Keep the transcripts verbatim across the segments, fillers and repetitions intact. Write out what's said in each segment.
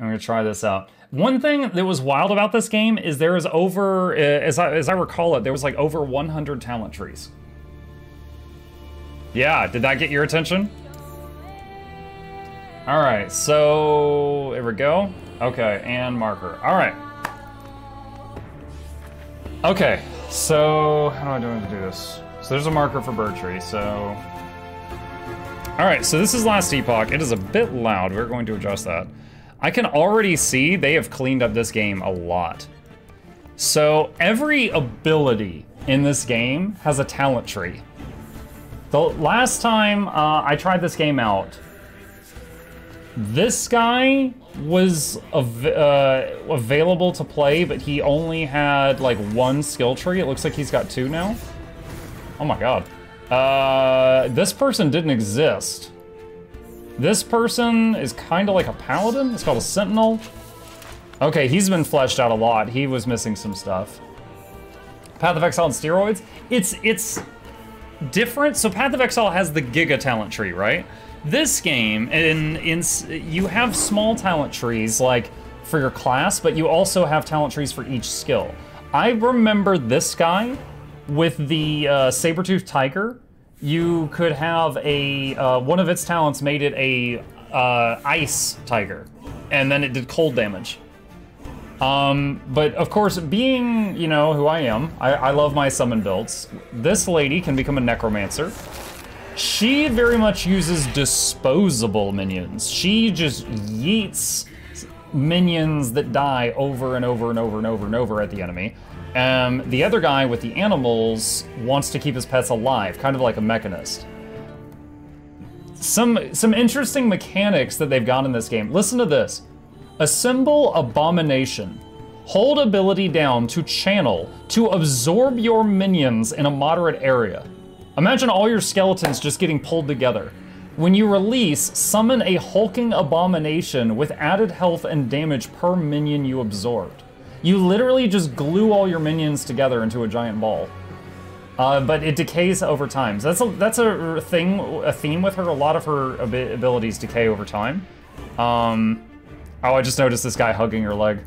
I'm gonna try this out. One thing that was wild about this game is there is over, uh, as, I, as I recall it, there was like over one hundred talent trees. Yeah, did that get your attention? All right, so here we go. Okay, and marker, all right. Okay, so how do I do this? So there's a marker for bird tree, so. All right, so this is Last Epoch. It is a bit loud, we're going to adjust that. I can already see they have cleaned up this game a lot. So every ability in this game has a talent tree. The last time uh, I tried this game out, this guy was av uh, available to play, but he only had like one skill tree. It looks like he's got two now. Oh my God. Uh, this person didn't exist. This person is kind of like a paladin. It's called a sentinel. Okay, he's been fleshed out a lot. He was missing some stuff. Path of Exile and steroids. It's it's different. So Path of Exile has the giga talent tree, right? This game, in in you have small talent trees like for your class, but you also have talent trees for each skill. I remember this guy with the uh, saber-toothed tiger. You could have a, uh, one of its talents made it a uh, ice tiger, and then it did cold damage. Um, but of course, being, you know, who I am, I, I love my summon builds. This lady can become a necromancer. She very much uses disposable minions. She just yeets minions that die over and over and over and over and over at the enemy. Um, the other guy with the animals wants to keep his pets alive, kind of like a mechanist. Some, some interesting mechanics that they've got in this game. Listen to this. Assemble Abomination. Hold ability down to channel to absorb your minions in a moderate area. Imagine all your skeletons just getting pulled together. When you release, summon a hulking abomination with added health and damage per minion you absorbed. You literally just glue all your minions together into a giant ball. Uh, but it decays over time. So that's a, that's a thing, a theme with her. A lot of her abilities decay over time. Um, oh, I just noticed this guy hugging her leg.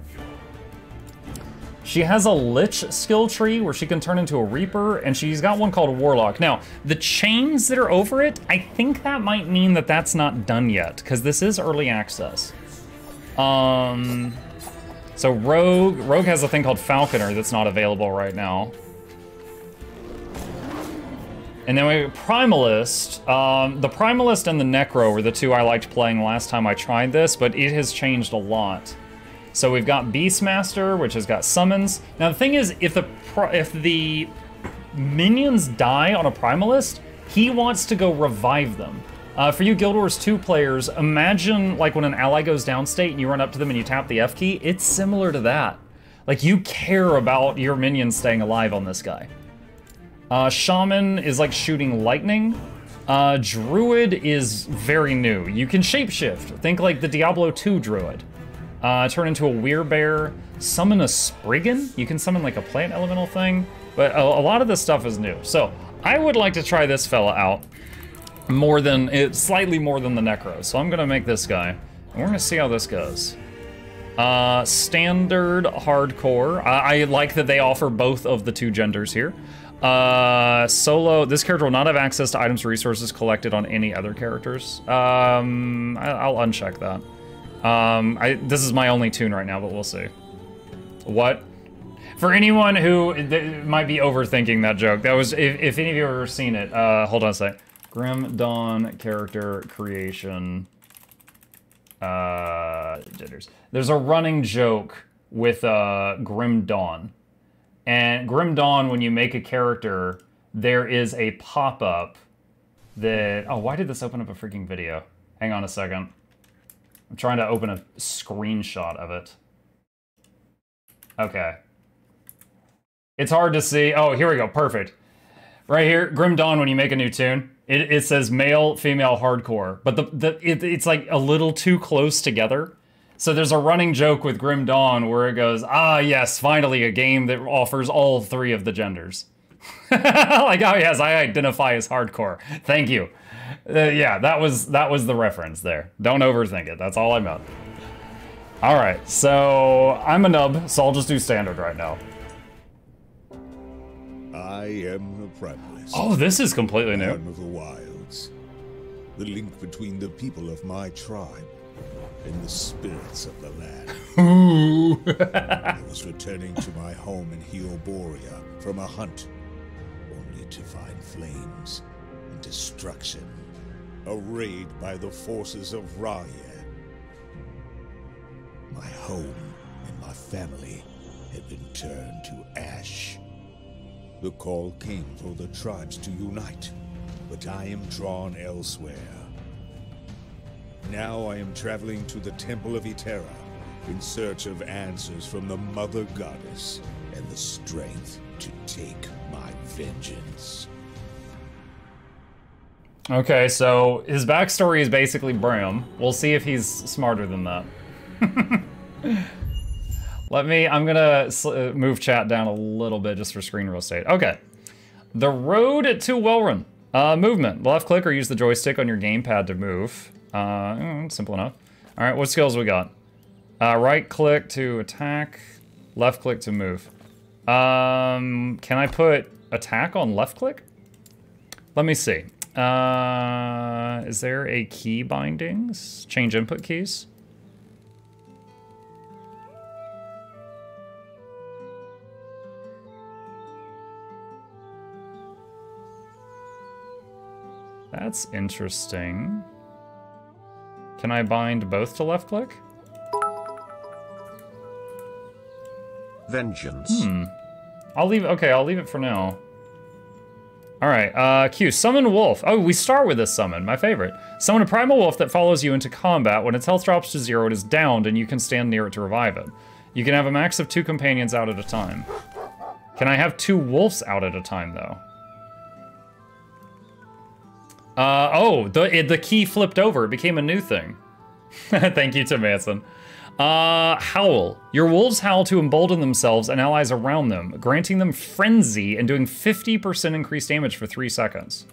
She has a Lich skill tree where she can turn into a Reaper, and she's got one called Warlock. Now, the chains that are over it, I think that might mean that that's not done yet, because this is early access. Um... So Rogue, Rogue has a thing called Falconer that's not available right now. And then we have Primalist. Um, the Primalist and the Necro were the two I liked playing last time I tried this, but it has changed a lot. So we've got Beastmaster, which has got summons. Now the thing is, if the, if the minions die on a Primalist, he wants to go revive them. Uh, for you Guild Wars two players, imagine like when an ally goes downstate and you run up to them and you tap the F key, it's similar to that. Like you care about your minions staying alive on this guy. Uh, Shaman is like shooting lightning. Uh, Druid is very new. You can shapeshift. Think like the Diablo two Druid. Uh, turn into a Werebear. Summon a Spriggan. You can summon like a plant elemental thing. But a, a lot of this stuff is new. So I would like to try this fella out. More than, it's slightly more than the Necro. So I'm gonna make this guy, and we're gonna see how this goes. Uh, standard hardcore. I, I like that they offer both of the two genders here. Uh, solo, this character will not have access to items or resources collected on any other characters. Um, I, I'll uncheck that. Um, I, this is my only tune right now, but we'll see. What? For anyone who th might be overthinking that joke, that was, if, if any of you have ever seen it, uh, hold on a sec. Grim Dawn character creation uh, genders. There's a running joke with uh, Grim Dawn. And Grim Dawn, when you make a character, there is a pop-up that, oh, why did this open up a freaking video? Hang on a second. I'm trying to open a screenshot of it. Okay. It's hard to see. Oh, here we go, perfect. Right here, Grim Dawn, when you make a new tune, It, it says male, female, hardcore, but the, the it, it's like a little too close together. So there's a running joke with Grim Dawn where it goes, ah, yes, finally a game that offers all three of the genders. Like, oh yes, I identify as hardcore. Thank you. Uh, yeah, that was that was the reference there. Don't overthink it. That's all I meant. Alright, so I'm a nub, so I'll just do standard right now. I am a primalist. Oh, this is completely new. One of the wilds. The link between the people of my tribe and the spirits of the land. Ooh. I was returning to my home in Heoboria from a hunt, only to find flames and destruction, arrayed by the forces of Raya. My home and my family had been turned to ash. The call came for the tribes to unite, but I am drawn elsewhere. Now I am traveling to the Temple of Itera in search of answers from the Mother Goddess and the strength to take my vengeance. Okay, so his backstory is basically Bram. We'll see if he's smarter than that. Let me, I'm gonna move chat down a little bit just for screen real estate. Okay. The road to Wellrun. Uh, movement. Left click or use the joystick on your gamepad to move. Uh, simple enough. All right, what skills we got? Uh, right click to attack, left click to move. Um, can I put attack on left click? Let me see. Uh, is there a key bindings? Change input keys? That's interesting. Can I bind both to left click? Vengeance. Hmm. I'll leave, okay, I'll leave it for now. All right, uh, Q, summon wolf. Oh, we start with this summon, my favorite. Summon a primal wolf that follows you into combat. When its health drops to zero, it is downed and you can stand near it to revive it. You can have a max of two companions out at a time. Can I have two wolves out at a time though? Uh, oh, the it, the key flipped over. It became a new thing. Thank you, Tim Manson. Uh, howl. Your wolves howl to embolden themselves and allies around them, granting them frenzy and doing fifty percent increased damage for three seconds.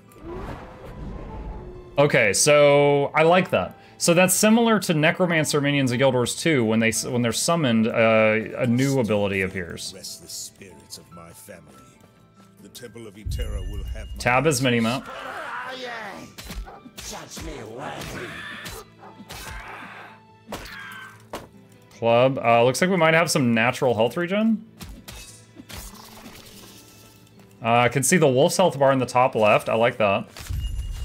Okay, so I like that. So that's similar to Necromancer minions in Guild Wars two when they when they're summoned, uh, a new ability appears. Restless spirits of my family. The Temple of Itera will have my Tab is minimap. Club. Uh, looks like we might have some natural health regen. Uh, I can see the wolf's health bar in the top left. I like that.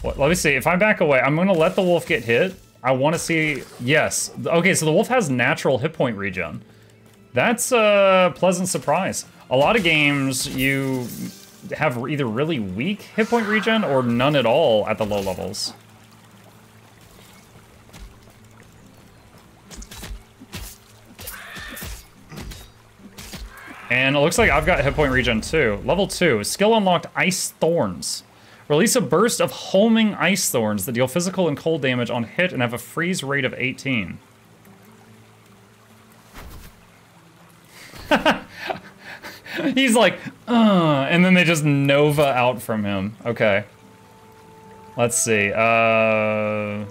What, let me see. If I back away, I'm going to let the wolf get hit. I want to see. Yes. Okay, so the wolf has natural hit point regen. That's a pleasant surprise. A lot of games, you have either really weak hit point regen or none at all at the low levels. And it looks like I've got hit point regen too. Level two, skill unlocked Ice Thorns. Release a burst of homing ice thorns that deal physical and cold damage on hit and have a freeze rate of eighteen. He's like, uh, and then they just Nova out from him. Okay. Let's see. Uh,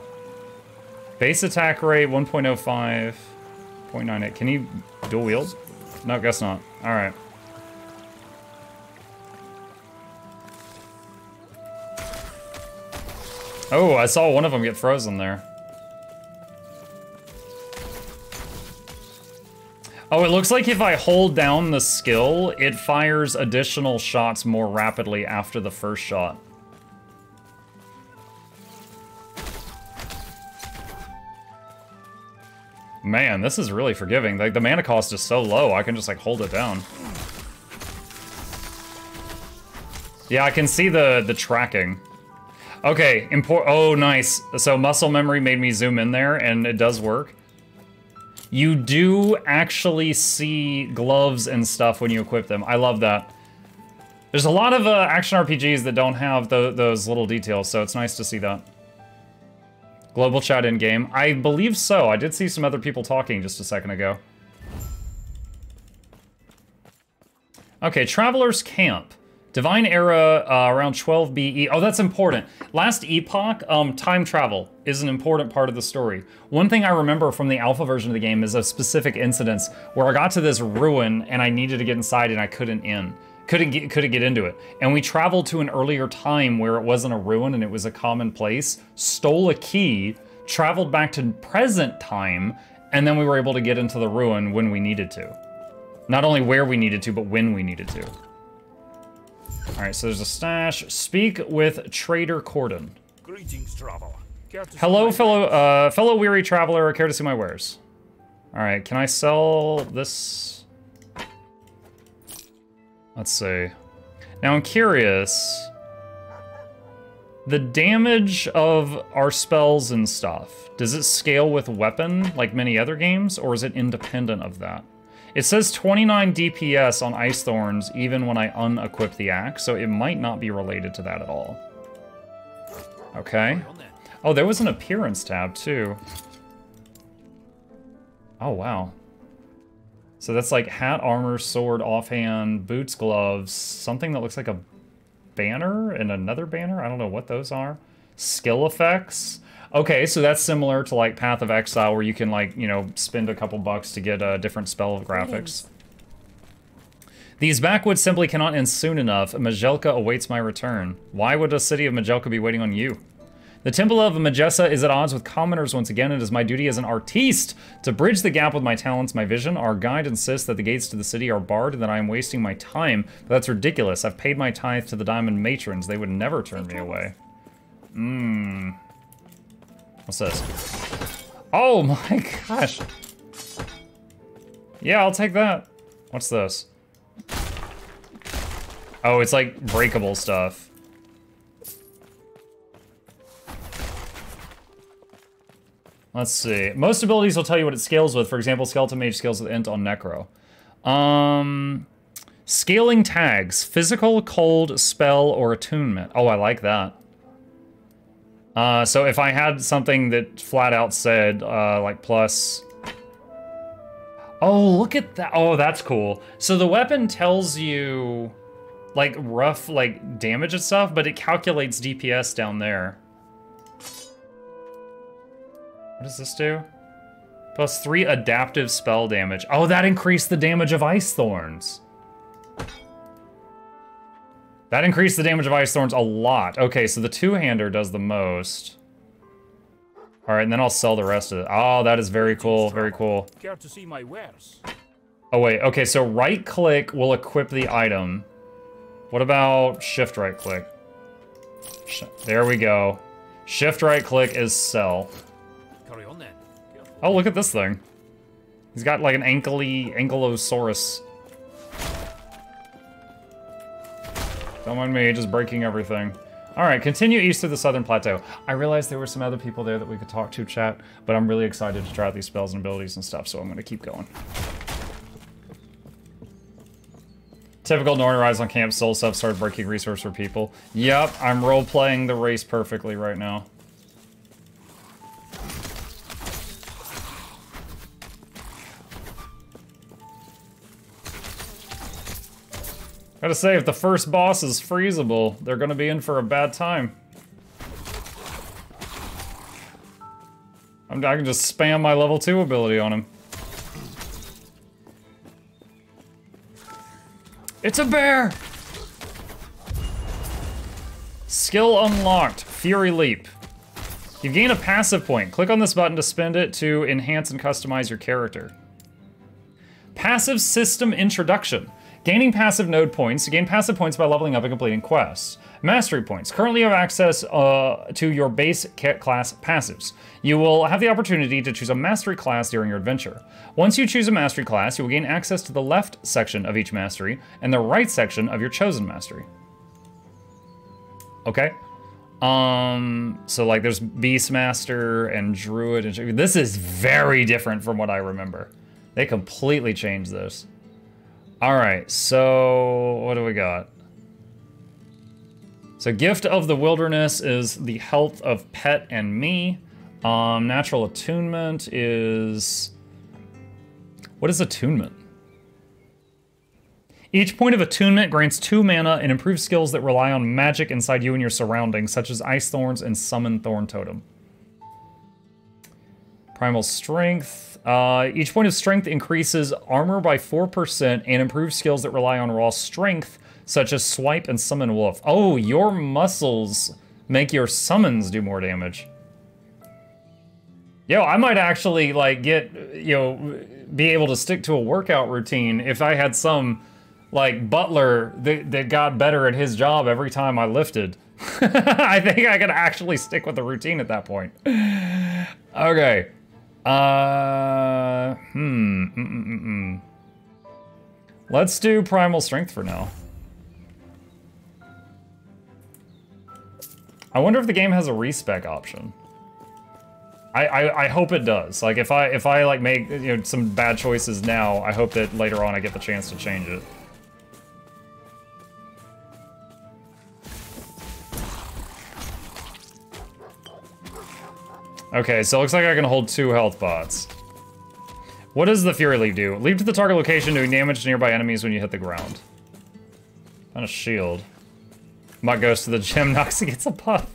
base attack rate, one point oh five, zero point nine eight. Can he dual wield? No, guess not. All right. Oh, I saw one of them get frozen there. Oh, it looks like if I hold down the skill, it fires additional shots more rapidly after the first shot. Man, this is really forgiving. Like, the mana cost is so low, I can just like hold it down. Yeah, I can see the, the tracking. Okay, import, oh, nice. So muscle memory made me zoom in there and it does work. You do actually see gloves and stuff when you equip them. I love that. There's a lot of uh, action R P Gs that don't have the, those little details, so it's nice to see that. Global chat in game. I believe so. I did see some other people talking just a second ago. Okay, Traveler's Camp. Divine Era uh, around twelve B E. Oh, that's important. Last Epoch, um, time travel is an important part of the story. One thing I remember from the alpha version of the game is a specific incident where I got to this ruin and I needed to get inside and I couldn't in. Couldn't get, couldn't get into it. And we traveled to an earlier time where it wasn't a ruin and it was a common place, stole a key, traveled back to present time, and then we were able to get into the ruin when we needed to. Not only where we needed to, but when we needed to. All right, so there's a stash. Speak with Trader Cordon. Greetings, traveler. Hello, fellow uh, fellow weary traveler. Care to see my wares? All right, can I sell this? Let's see. Now I'm curious. The damage of our spells and stuff, does it scale with weapon like many other games, or is it independent of that? It says twenty-nine D P S on Ice Thorns even when I unequip the axe, so it might not be related to that at all. Okay. Oh, there was an appearance tab too. Oh, wow. So that's like hat, armor, sword, offhand, boots, gloves, something that looks like a banner and another banner. I don't know what those are. Skill effects. Okay, so that's similar to like Path of Exile where you can like, you know, spend a couple bucks to get a different spell of graphics. These backwoods simply cannot end soon enough. Majelka awaits my return. Why would the city of Majelka be waiting on you? The Temple of Majessa is at odds with commoners once again. It is my duty as an artiste to bridge the gap with my talents, my vision. Our guide insists that the gates to the city are barred and that I am wasting my time. But that's ridiculous. I've paid my tithe to the Diamond Matrons. They would never turn me away. Mmm. What's this? Oh my gosh. Yeah, I'll take that. What's this? Oh, it's like breakable stuff. Let's see. Most abilities will tell you what it scales with. For example, Skeleton Mage scales with Int on Necro. Um, scaling tags. Physical, cold, spell, or attunement. Oh, I like that. Uh, so if I had something that flat out said, uh, like plus... Oh, look at that. Oh, that's cool. So the weapon tells you, like, rough, like, damage and stuff, but it calculates D P S down there. What does this do? Plus three adaptive spell damage. Oh, that increased the damage of Ice Thorns. That increased the damage of Ice Thorns a lot. Okay, so the two-hander does the most. All right, and then I'll sell the rest of it. Oh, that is very cool, very cool. Care to see my wares? Oh wait, okay, so right-click will equip the item. What about shift right-click? There we go. Shift right-click is sell. Oh, look at this thing. He's got like an ankle-y ankylosaurus. Don't mind me, just breaking everything. All right, continue east through the Southern Plateau. I realized there were some other people there that we could talk to, chat, but I'm really excited to try out these spells and abilities and stuff, so I'm gonna keep going. Typical Northern Rise on Camp Soul stuff, started breaking resource for people. Yep, I'm role-playing the race perfectly right now. Gotta say, if the first boss is freezable, they're gonna be in for a bad time. I'm, I can just spam my level two ability on him. It's a bear! Skill unlocked, Fury Leap. You gain a passive point. Click on this button to spend it to enhance and customize your character. Passive system introduction. Gaining passive node points. You gain passive points by leveling up and completing quests. Mastery points. Currently you have access uh, to your base class passives. You will have the opportunity to choose a mastery class during your adventure. Once you choose a mastery class, you will gain access to the left section of each mastery and the right section of your chosen mastery. Okay. Um, so like there's Beastmaster and Druid. And this is very different from what I remember. They completely changed this. All right, so what do we got? So Gift of the Wilderness is the health of pet and me. Um, natural attunement is, what is attunement? Each point of attunement grants two mana and improves skills that rely on magic inside you and your surroundings, such as Ice Thorns and Summon Thorn Totem. Primal Strength. Uh, each point of strength increases armor by four percent and improves skills that rely on raw strength, such as Swipe and Summon Wolf. Oh, your muscles make your summons do more damage. Yo, I might actually like get, you know, be able to stick to a workout routine if I had some... like butler that, that got better at his job every time I lifted. I think I could actually stick with the routine at that point. Okay. Uh, hmm. Mm -mm -mm -mm. Let's do Primal Strength for now. I wonder if the game has a respec option. I, I, I hope it does. Like if I if I like make you know some bad choices now, I hope that later on I get the chance to change it. Okay, so it looks like I can hold two health pots. What does the Fury Leap do? Leap to the target location, doing damage to nearby enemies when you hit the ground. Kind of shield. Mutt goes to the gym, knocks and gets a puff.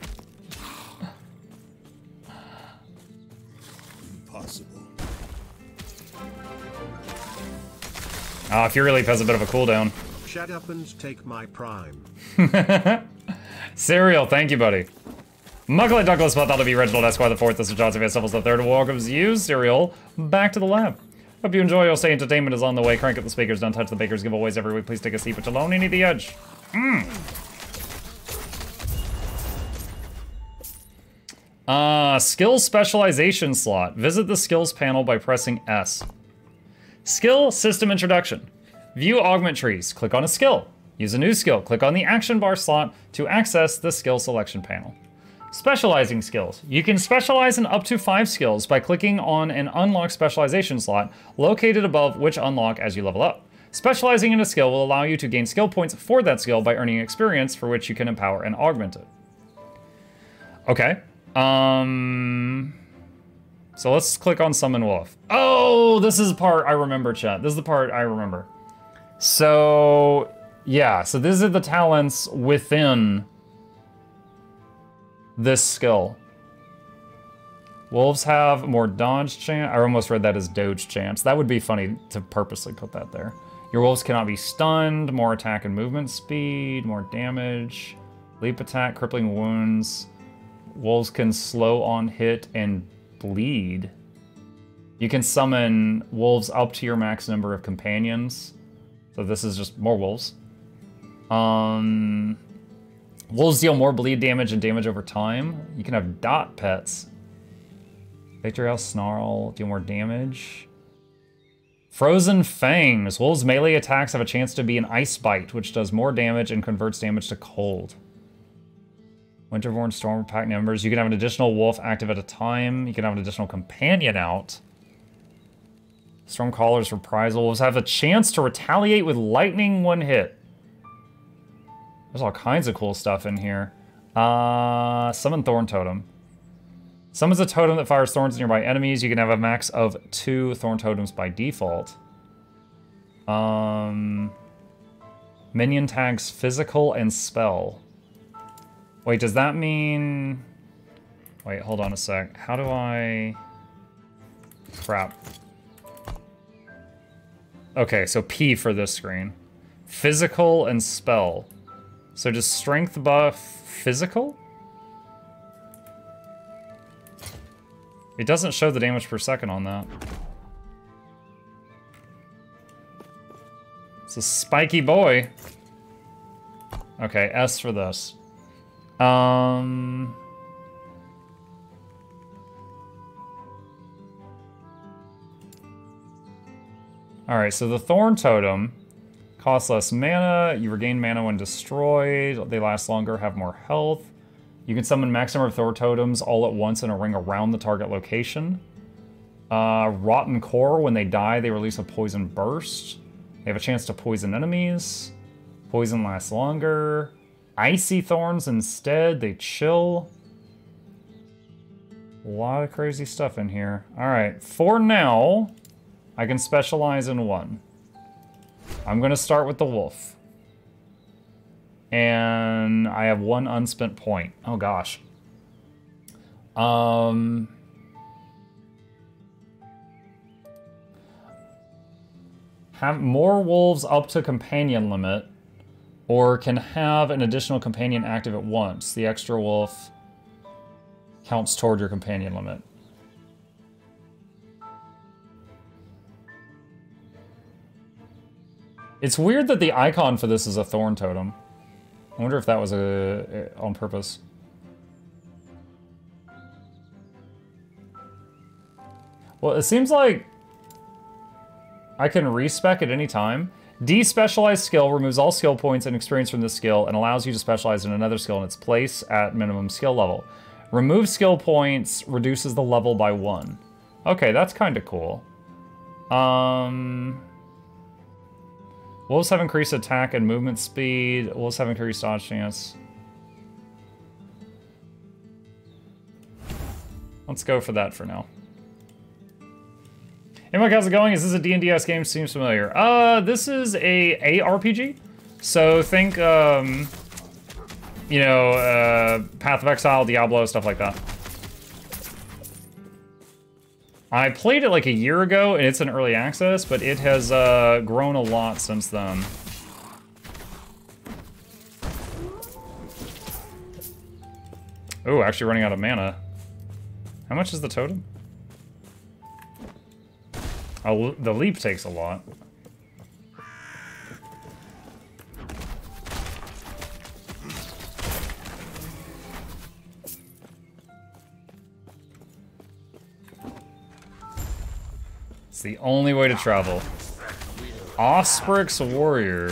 Impossible. Ah, Fury Leap has a bit of a cooldown. Shut up and take my prime. Cereal, thank you, buddy. Muggle Douglas, but that'll be Reginald Esquire the Fourth, Mister Johnson, Van Stubble's the Third. Welcomes you, Serial, back to the lab. Hope you enjoy. Your stay entertainment is on the way. Crank up the speakers. Don't touch the baker's giveaways every week. Please take a seat, but alone you need the edge. Mm. Uh, skill specialization slot. Visit the skills panel by pressing S. Skill system introduction. View augment trees. Click on a skill. Use a new skill. Click on the action bar slot to access the skill selection panel. Specializing skills. You can specialize in up to five skills by clicking on an unlocked specialization slot located above, which unlock as you level up. Specializing in a skill will allow you to gain skill points for that skill by earning experience for which you can empower and augment it. Okay. Um, so let's click on Summon Wolf. Oh, this is the part I remember, chat. This is the part I remember. So, yeah. So these are the talents within... this skill. Wolves have more dodge chance. I almost read that as doge chance. That would be funny to purposely put that there. Your wolves cannot be stunned, more attack and movement speed, more damage, leap attack, crippling wounds. Wolves can slow on hit and bleed. You can summon wolves up to your max number of companions. So this is just more wolves. Um... Wolves deal more bleed damage and damage over time. You can have dot pets. Victory House Snarl, deal more damage. Frozen Fangs. Wolves' melee attacks have a chance to be an ice bite, which does more damage and converts damage to cold. Winterborn Storm Pack members. You can have an additional wolf active at a time. You can have an additional companion out. Stormcaller's Reprisal. Wolves have a chance to retaliate with lightning one hit. There's all kinds of cool stuff in here. Uh, summon Thorn Totem. Summons a totem that fires thorns at nearby enemies. You can have a max of two Thorn Totems by default. Um, minion tags Physical and Spell. Wait, does that mean... Wait, hold on a sec. How do I... Crap. Okay, so P for this screen. Physical and Spell. So does strength buff physical? It doesn't show the damage per second on that. It's a spiky boy. Okay, S for this. Um... Alright, so the Thorn Totem... cost less mana, you regain mana when destroyed, they last longer, have more health. You can summon max number of Thor Totems all at once in a ring around the target location. Uh, rotten Core, when they die, they release a Poison Burst. They have a chance to poison enemies. Poison lasts longer. Icy Thorns instead, they chill. A lot of crazy stuff in here. Alright, for now, I can specialize in one. I'm gonna start with the wolf. And I have one unspent point. Oh gosh. Um, have more wolves up to companion limit, or can have an additional companion active at once. The extra wolf counts toward your companion limit. It's weird that the icon for this is a thorn totem. I wonder if that was a, on purpose. Well, it seems like I can respec at any time. Despecialized skill removes all skill points and experience from this skill and allows you to specialize in another skill in its place at minimum skill level. Remove skill points reduces the level by one. Okay, that's kind of cool. Um... Wolves have increased attack and movement speed. Wolves have increased dodge chance. Let's go for that for now. Hey Mike, how's it going? Is this a D and D-esque game? Seems familiar. Uh, this is a A R P G. So think, um, you know, uh, Path of Exile, Diablo, stuff like that. I played it like a year ago, and it's in early access, but it has uh, grown a lot since then. Oh, actually running out of mana. How much is the totem? Oh, the leap takes a lot. It's the only way to travel. Osprey's warrior.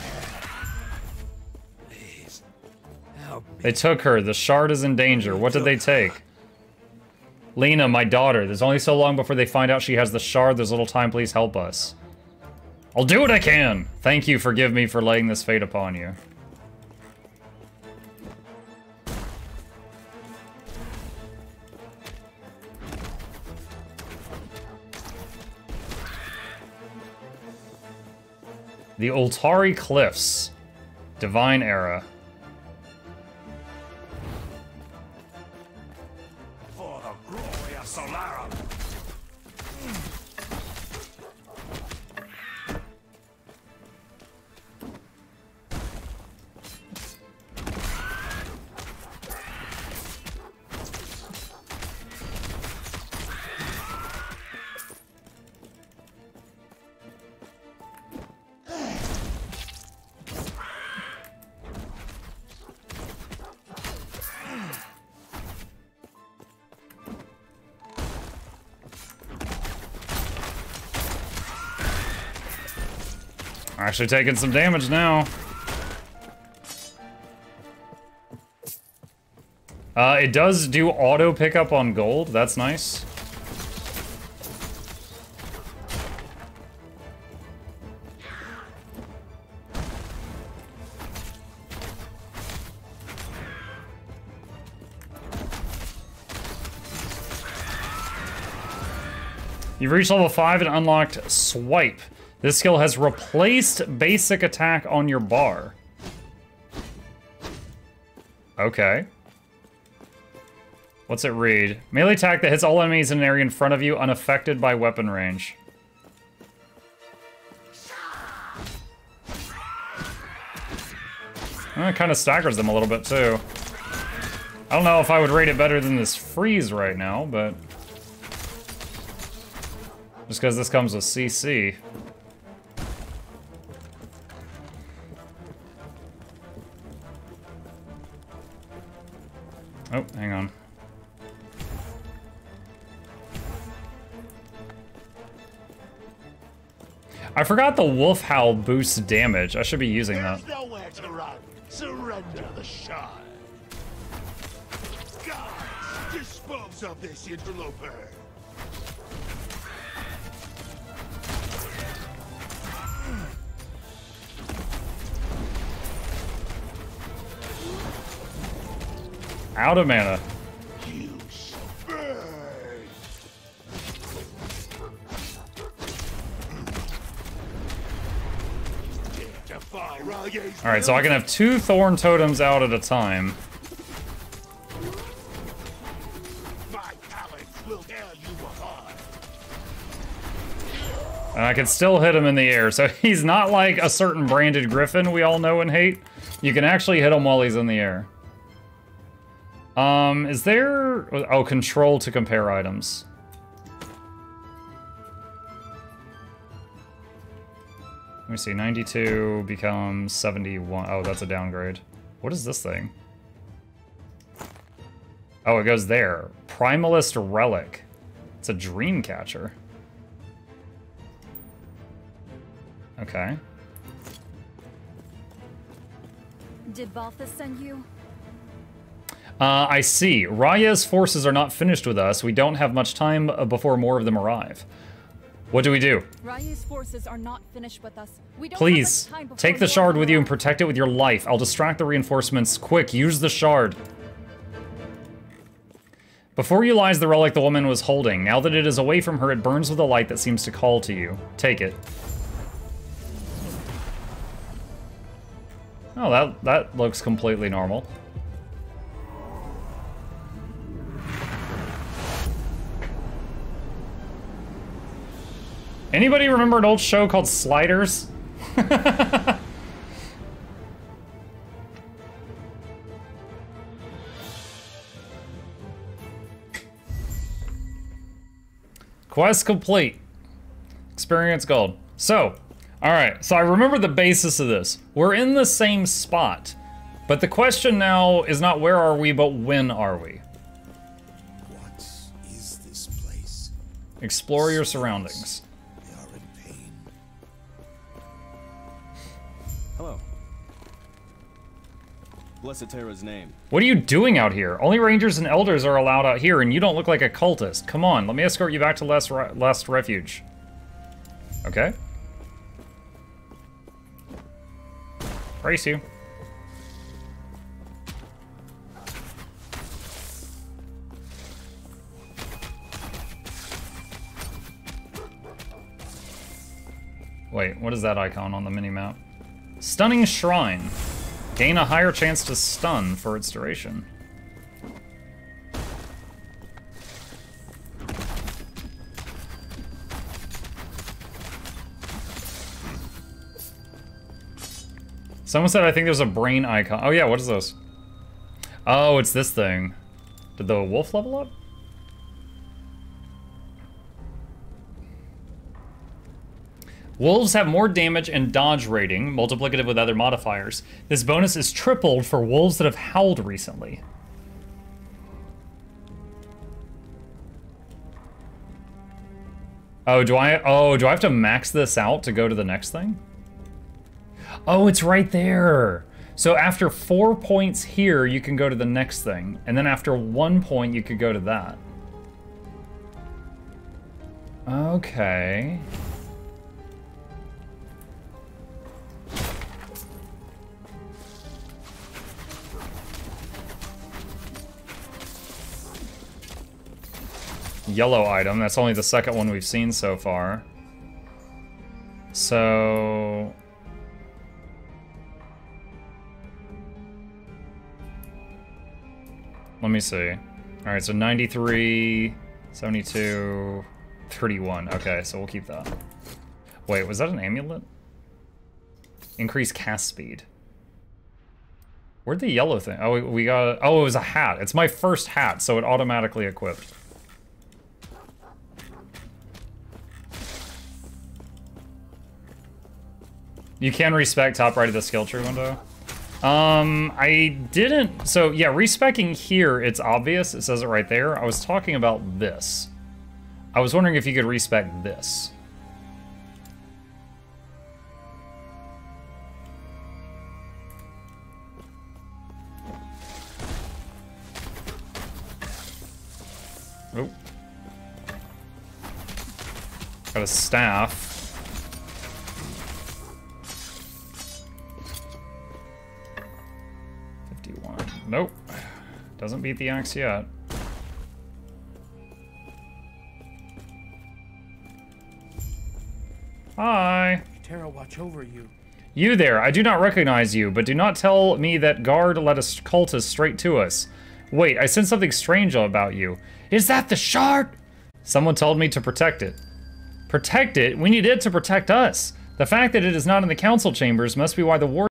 They took her. The shard is in danger. What did they take? Lena, my daughter. There's only so long before they find out she has the shard. There's little time. Please help us. I'll do what I can. Thank you. Forgive me for laying this fate upon you. The Altari Cliffs. Divine Era. For the glory of Solarum. Actually taking some damage now. Uh, it does do auto pickup on gold. That's nice. You've reached level five and unlocked Swipe. This skill has replaced basic attack on your bar. Okay. What's it read? Melee attack that hits all enemies in an area in front of you, unaffected by weapon range. Well, it kind of staggers them a little bit too. I don't know if I would rate it better than this freeze right now, but... just because this comes with C C. Oh, hang on. I forgot the wolf howl boosts damage. I should be using that. There's nowhere to run. Surrender the shard. Guards, dispose of this interloper. Out of mana. You shall burn. Alright, so I can have two Thorn Totems out at a time. And I can still hit him in the air, so he's not like a certain branded griffin we all know and hate. You can actually hit him while he's in the air. Um, is there... Oh, control to compare items. Let me see, ninety-two becomes seventy-one. Oh, that's a downgrade. What is this thing? Oh, it goes there. Primalist Relic. It's a dream catcher. Okay. Did Balthus send you? Uh, I see. Raya's forces are not finished with us. We don't have much time before more of them arrive. What do we do? Raya's forces are not finished with us. We don't Please, have much time take the shard with you and protect it with your life. I'll distract the reinforcements. Quick, use the shard. Before you lies the relic the woman was holding. Now that it is away from her, it burns with a light that seems to call to you. Take it. Oh, that, that looks completely normal. Anybody remember an old show called Sliders? Quest complete. Experience gold. So, all right, so I remember the basis of this. We're in the same spot, but the question now is not where are we, but when are we? What is this place? Explore your surroundings. They are in pain. Hello. Bless Eterra's name. What are you doing out here? Only rangers and elders are allowed out here, and you don't look like a cultist. Come on, let me escort you back to Last, Re- Last Refuge. Okay. Race you. Wait, what is that icon on the minimap? Stunning Shrine. Gain a higher chance to stun for its duration. Someone said, I think there's a brain icon. Oh yeah, what is this? Oh, it's this thing. Did the wolf level up? Wolves have more damage and dodge rating, multiplicative with other modifiers. This bonus is tripled for wolves that have howled recently. Oh, do I, oh, do I have to max this out to go to the next thing? Oh, it's right there. So after four points here, you can go to the next thing. And then after one point, you could go to that. Okay. Yellow item, that's only the second one we've seen so far. So... let me see. All right, so ninety-three, seventy-two, thirty-one. Okay, so we'll keep that. Wait, was that an amulet? Increase cast speed. Where'd the yellow thing? Oh, we got, oh, it was a hat. It's my first hat, so it automatically equipped. You can respec top right of the skill tree window. Um, I didn't, so yeah, respecking here, it's obvious, it says it right there. I was talking about this. I was wondering if you could respec this. Oh. Got a staff. Nope, doesn't beat the axe yet. Hi. Eterra, watch over you. You there, I do not recognize you, but do not tell me that guard led a cultist straight to us. Wait, I sense something strange about you. Is that the shard? Someone told me to protect it. Protect it? We need it to protect us. The fact that it is not in the council chambers must be why the war